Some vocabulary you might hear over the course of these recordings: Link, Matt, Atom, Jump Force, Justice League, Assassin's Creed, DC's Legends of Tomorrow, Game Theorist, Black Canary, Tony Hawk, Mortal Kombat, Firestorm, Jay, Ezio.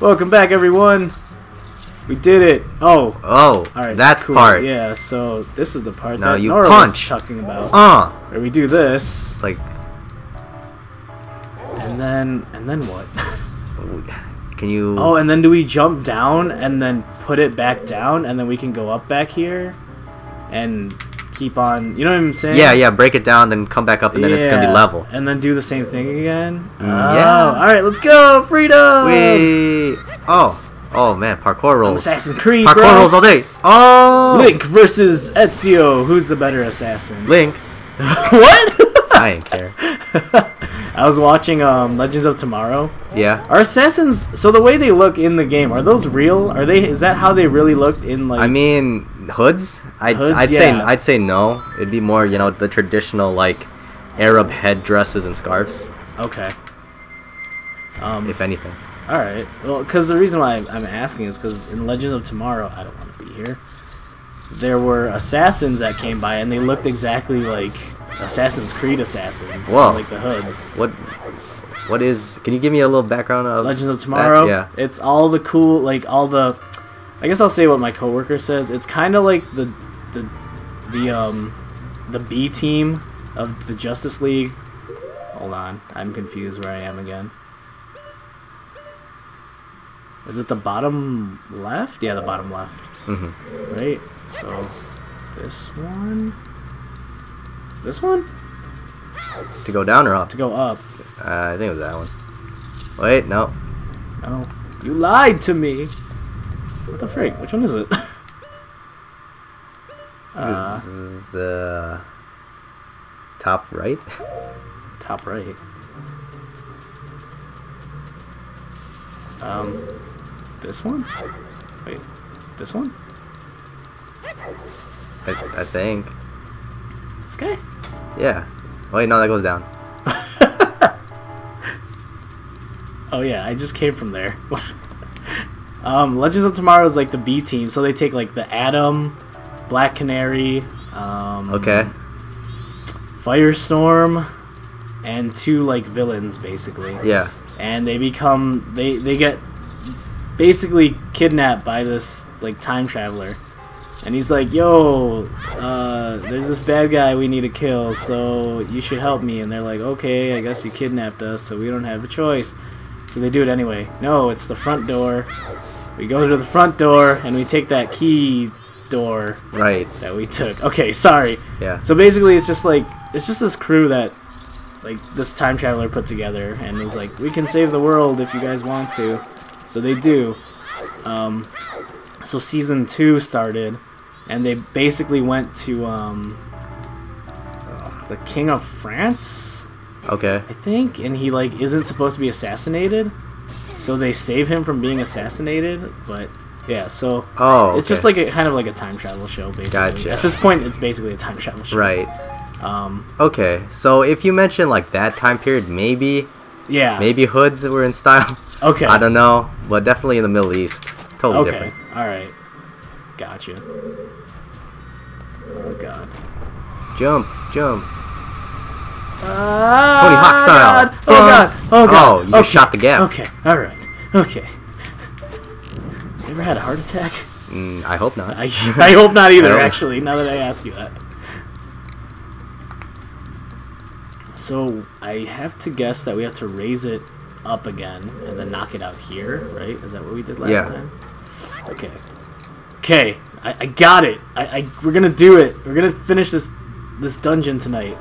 Welcome back, everyone. We did it. All right, that cool part. Yeah, so this is the part that you Nora punch was talking about. Where we do this. It's like, and then what? Can you? Oh, and then do we jump down and then put it back down and then we can go up back here and keep on? You know what I'm saying? Yeah, yeah. Break it down, then come back up, and then it's gonna be level. And then do the same thing again. Yeah. All right, let's go, freedom. Oh man, parkour rolls. I'm Assassin's Creed, parkour rolls all day. Oh, Link versus Ezio. Who's the better assassin? Link. What? I ain't care. I was watching Legends of Tomorrow. Yeah. Are assassins? So the way they look in the game, are those real? Are they? Is that how they really looked in like? I mean, hoods. I'd say no. It'd be more, you know, the traditional like Arab headdresses and scarves. Okay. If anything. All right. Well, because the reason why I'm asking is because in Legends of Tomorrow, I don't want to be here. There were assassins that came by, and they looked exactly like Assassin's Creed assassins. Whoa. Like the hoods. What is? Can you give me a little background of Legends of Tomorrow? That? Yeah. It's all the cool, like all the. I guess I'll say what my coworker says. It's kind of like the B team of the Justice League. Hold on, I'm confused where I am again. Is it the bottom left? Yeah, the bottom left. Mm-hmm. Right? So, this one? This one? To go down or up? To go up. I think it was that one. Wait, no. No. You lied to me! What the freak? Which one is it? This is, top right? Top right. This one? Wait, this one? I think. This guy? Yeah. Wait, no, that goes down. Oh yeah, I just came from there. Legends of Tomorrow is like the B team, so they take like the Atom, Black Canary, okay. Firestorm, and two like villains basically. Yeah. And they become they get basically kidnapped by this like time traveler, and he's like, yo, there's this bad guy we need to kill, so you should help me. And they're like, okay, I guess you kidnapped us, so we don't have a choice. So they do it anyway. No, it's the front door. We go to the front door and we take that key door that we took. Okay, sorry. Yeah. So basically it's just like this crew that like this time traveler put together, and was like, we can save the world if you guys want to. So they do. So season 2 started, and they basically went to the King of France. Okay. I think, and he like isn't supposed to be assassinated, so they save him from being assassinated. But yeah, so it's just like a kind of like a time travel show basically. Gotcha. At this point, it's basically a time travel show. Right. Okay, so if you mention like that time period, maybe, yeah, maybe hoods were in style. Okay, I don't know, but definitely in the Middle East, totally different. Okay, all right, gotcha. Oh god, jump, Tony Hawk style. God. Oh god, oh god. Oh, you shot the gap. Okay, all right, okay. You ever had a heart attack? I hope not. I hope not either. Actually, now that I ask you that. So I have to guess that we have to raise it up again and then knock it out here, right? Is that what we did last time? Okay. Okay, I got it. We're gonna do it. We're gonna finish this dungeon today.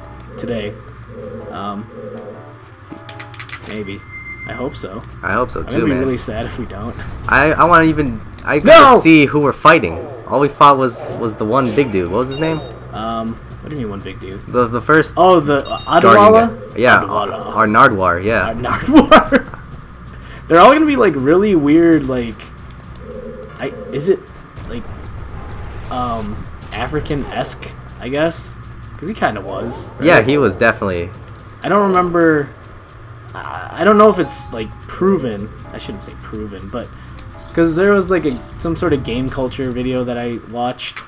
Maybe. I hope so. I hope so too, man. I'm gonna be really sad if we don't. I want to even. I couldn't see who we're fighting. All we fought was the one big dude. What was his name? What do you mean one big dude? The first... Oh, the Adawala? Yeah, our Nardwar, yeah. Our Nardwar. They're all going to be, like, really weird, like... Is it, like, African-esque, I guess? Because he kind of was. Right? Yeah, he was definitely. I don't remember... I don't know if it's, like, proven. I shouldn't say proven, but... Because there was, like, some sort of game culture video that I watched...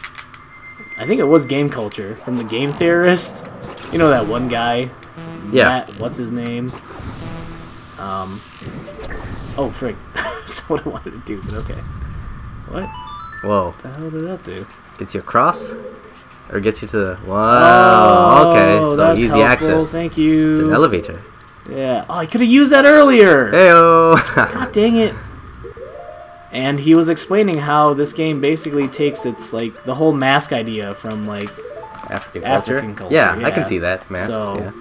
I think it was Game Culture from the Game Theorist. You know that one guy? Yeah. Matt, what's his name? Oh, frick. That's what I wanted to do, but okay. What? Whoa. What the hell did that do? Gets you across? Or gets you to the... Wow. Oh, okay, so easy helpful. Access. Thank you. It's an elevator. Yeah. Oh, I could have used that earlier! Heyo! God dang it. And he was explaining how this game basically takes its, like, the whole mask idea from, like, African culture. Yeah, yeah, I can see that. Masks, so, yeah.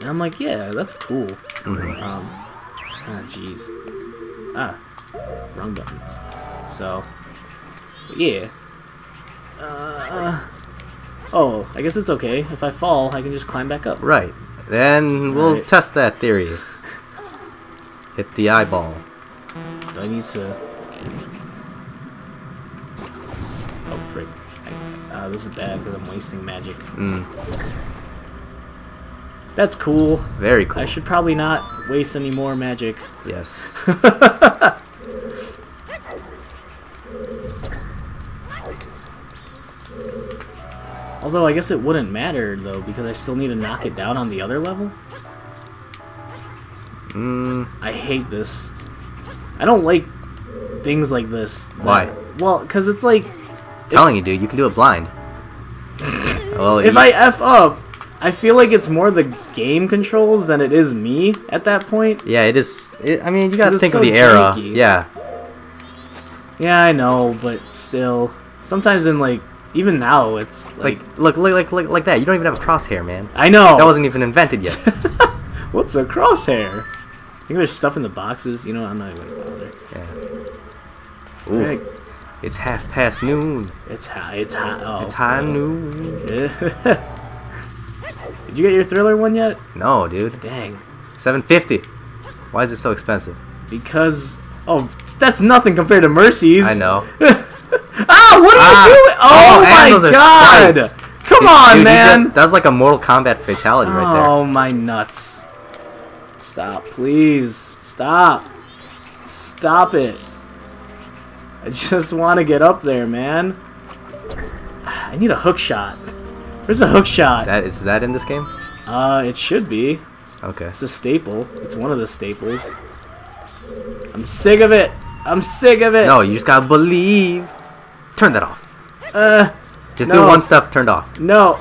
And I'm like, yeah, that's cool. Mm-hmm. Oh, jeez. Ah, wrong buttons. So, yeah. Oh, I guess it's okay. If I fall, I can just climb back up. Right. Then we'll test that theory. Hit the eyeball. Do I need to... Oh, frick. This is bad because I'm wasting magic. Mm. That's cool. Very cool. I should probably not waste any more magic. Yes. Although I guess it wouldn't matter though because I still need to knock it down on the other level. Mm. I hate this. I don't like things like this. Why? Well, because it's like... Telling you, dude, you can do it blind. Well, if I F up, I feel like it's more the game controls than it is me at that point. Yeah, it is. I mean, you gotta think of the era. Yeah. Yeah, I know, but still, sometimes in like even now, it's like that. You don't even have a crosshair, man. I know. That wasn't even invented yet. What's a crosshair? I think there's stuff in the boxes. You know, I'm not even gonna bother. Yeah. Ooh. Frick. It's 5:30. It's high. Oh, it's high noon. Did you get your Thriller one yet? No, dude. Dang. $7.50. Why is it so expensive? Because that's nothing compared to Mercy's. I know. What are you doing? Oh my God! Come on, dude, man. That's like a Mortal Kombat fatality right there. Oh my nuts! Stop, please. Stop. Stop it. I just want to get up there, man. I need a hook shot. Where's a hook shot? Is that in this game? It should be. Okay. It's a staple. It's one of the staples. I'm sick of it. I'm sick of it. No, you just gotta believe. Turn that off. Just do one step turned off. No.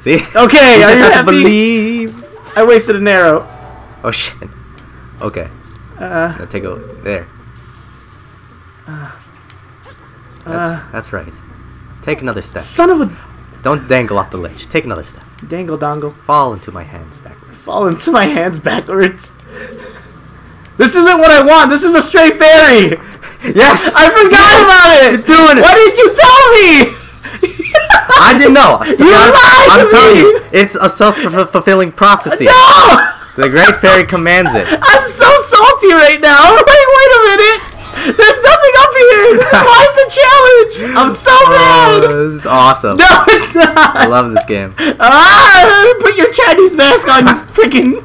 See? Okay, are you happy? Believe. I wasted an arrow. Oh, shit. Okay. I'll take a look. There. That's right. Take another step. Son of a... Don't dangle off the ledge. Take another step. Dangle dongle. Fall into my hands backwards. Fall into my hands backwards. This isn't what I want. This is a stray fairy. Yes. I forgot about it. You're doing it. Why didn't you tell me? I didn't know. I'm telling you. It's a self-fulfilling prophecy. No. The Great Fairy commands it. I'm so salty right now. I'm like, wait a minute. There's nothing up here! This is why it's a challenge! I'm so mad! This is awesome. No, it's not! I love this game. Ah! Put your Chinese mask on, you freaking...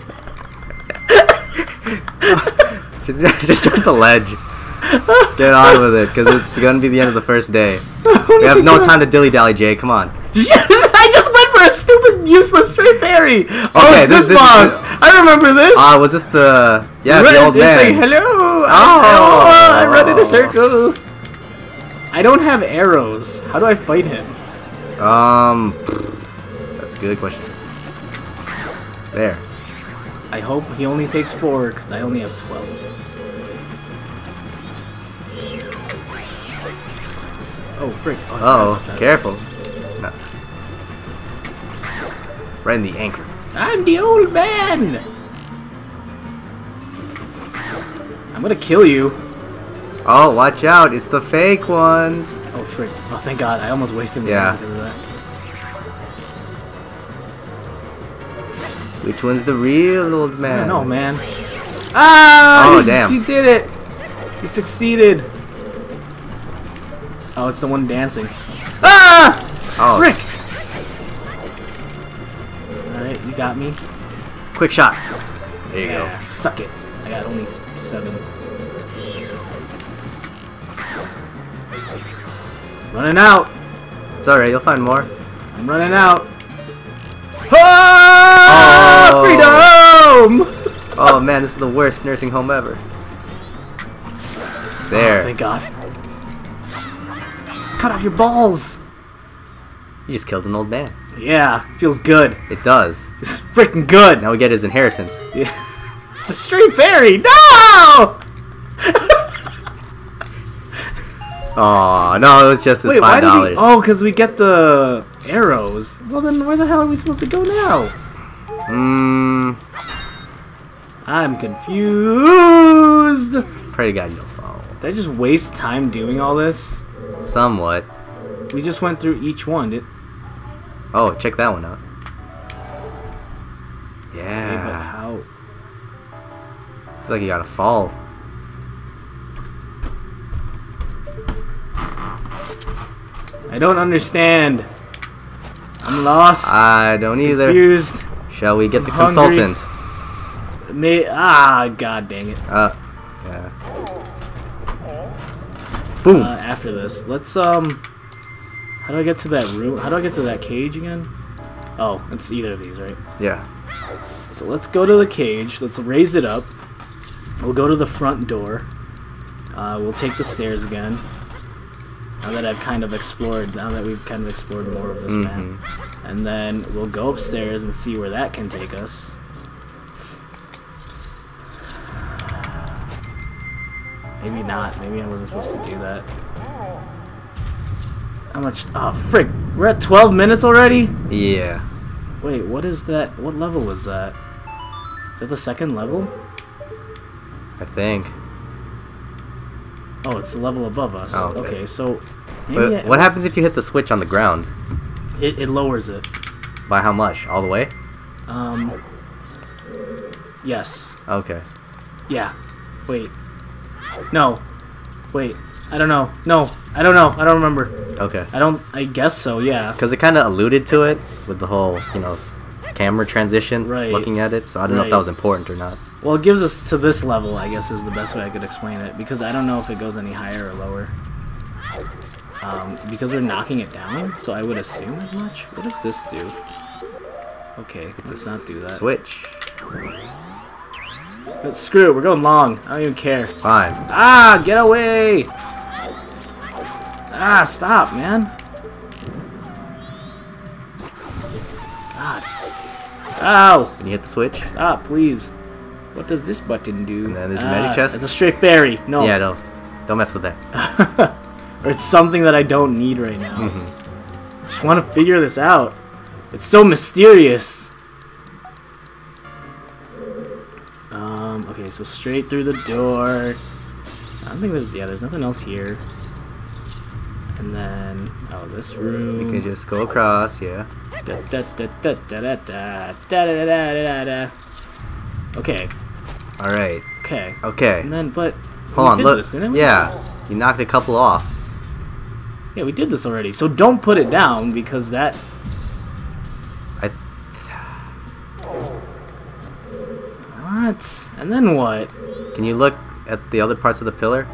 just jump the ledge. Get on with it, because it's going to be the end of the first day. Oh, we have no time to dilly-dally, Jay. Come on. I just went for a stupid, useless straight fairy! Oh, okay, it's this boss! I remember this! Was this the... Yeah, the old man. Like, hello! Oh, I run in a circle. I don't have arrows. How do I fight him? That's a good question. There. I hope he only takes 4 because I only have 12. Oh, frick. Oh, careful. No. Right in the anchor. I'm the old man! I'm gonna kill you. Oh, watch out. It's the fake ones. Oh, frick. Oh, thank God. I almost wasted my time because of that. Which one's the real old man? I don't know, man. Ah! Oh, damn. He did it. He succeeded. Oh, it's the one dancing. Ah! Oh. Frick. Alright, you got me. Quick shot. There you go. Suck it. I got only 7. Running out. It's alright, you'll find more. I'm running out. Oh! Freedom! Oh, Oh man, this is the worst nursing home ever. There. Oh, thank God. Cut off your balls! You just killed an old man. Yeah, feels good. It does. It's freaking good. Now we get his inheritance. Yeah. It's a street fairy! No! Oh no, it was just his $5. Oh, because we get the arrows. Well, then where the hell are we supposed to go now? Hmm. I'm confused. Pray to God you don't fall. Did I just waste time doing all this? Somewhat. We just went through each one. Oh, check that one out. Yeah. Okay, but how? I feel like you gotta fall. I don't understand. I'm lost. I don't either. Confused. Shall we get the consultant? Me? Ah, God dang it. Yeah. Boom. After this, let's How do I get to that room? How do I get to that cage again? Oh, it's either of these, right? Yeah. So let's go to the cage. Let's raise it up. We'll go to the front door. We'll take the stairs again. Now that we've kind of explored more of this map. And then we'll go upstairs and see where that can take us. Maybe not. Maybe I wasn't supposed to do that. How much? Oh, frick. We're at 12 minutes already? Yeah. Wait, what is that? What level is that? Is that the second level? I think. Oh, it's the level above us. Oh, okay. So... Maybe what happens if you hit the switch on the ground? It lowers it. By how much? All the way? Yes. Okay. Yeah. Wait. No. Wait. I don't know. No. I don't know. I don't remember. Okay. I guess so, yeah. Because it kind of alluded to it with the whole, you know, camera transition, looking at it, so I don't know if that was important or not. Well, it gives us to this level, I guess, is the best way I could explain it, because I don't know if it goes any higher or lower. Because they're knocking it down, so I would assume as much. What does this do? Okay, let's not do that. Switch. But screw it, we're going long. I don't even care. Fine. Ah, get away! Ah, stop, man. God. Ow! Can you hit the switch? Stop, please. What does this button do? And then there's a magic chest. It's a straight fairy. No. Yeah, no. Don't mess with that. Or it's something that I don't need right now. I just want to figure this out. It's so mysterious. Okay, so straight through the door. I don't think there's... Yeah, there's nothing else here. And then... Oh, this room. We can just go across, yeah. Okay. Alright. Okay. Okay. And then, but... Hold on, look. This, didn't we? Yeah. You knocked a couple off. Yeah, we did this already. So don't put it down, because that... What? And then what? Can you look at the other parts of the pillar?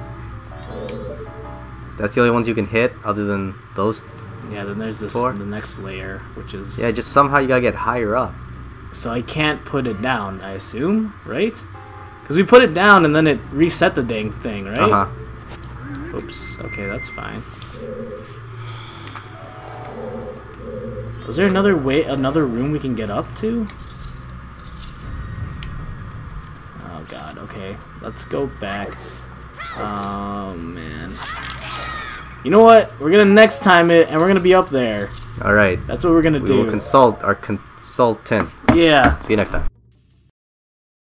That's the only ones you can hit, other than those. Yeah, then there's this the next layer, which is... Yeah, just somehow you gotta get higher up. So I can't put it down, I assume, right? Because we put it down and then it reset the dang thing, right? Uh-huh. Oops. Okay, that's fine. Is there another way, another room we can get up to? Oh God. Okay, let's go back. Oh man. You know what? We're gonna next time it, and we're gonna be up there. All right. That's what we're gonna do. We will consult our consultant. Yeah. See you next time.